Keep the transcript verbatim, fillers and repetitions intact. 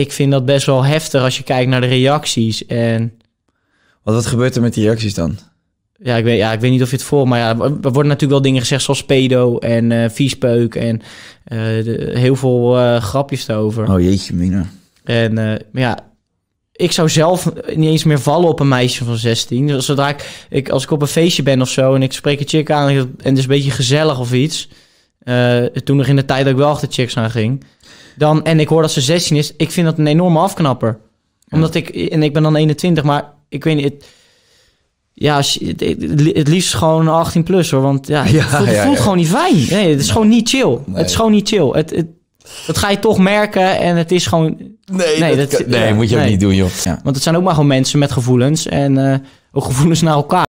ik vind dat best wel heftig als je kijkt naar de reacties. En... Wat, wat gebeurt er met die reacties dan? Ja, ik weet, ja, ik weet niet of je het volgt, maar ja, er worden natuurlijk wel dingen gezegd zoals pedo en uh, viespeuk en uh, de, heel veel uh, grapjes daarover. Oh jeetje, mina. En uh, maar ja, ik zou zelf niet eens meer vallen op een meisje van zestien. Zodra ik, ik als ik op een feestje ben of zo en ik spreek een chick aan en het is een beetje gezellig of iets. Uh, toen nog in de tijd dat ik wel achter chicks aan ging. Dan, en ik hoor dat ze zestien is, ik vind dat een enorme afknapper. Omdat ik, en ik ben dan eenentwintig, maar ik weet niet... Het, ja, het liefst gewoon achttien plus hoor, want ja, het ja, voelt, het ja, voelt ja. gewoon niet fijn. Nee, het is nee. gewoon niet chill. Nee. Het is gewoon niet chill. Het, het, dat ga je toch merken en het is gewoon... Nee, nee, dat, dat, kan, nee ja, moet je nee. ook niet doen joh. Ja. Want het zijn ook maar gewoon mensen met gevoelens en uh, ook gevoelens naar elkaar.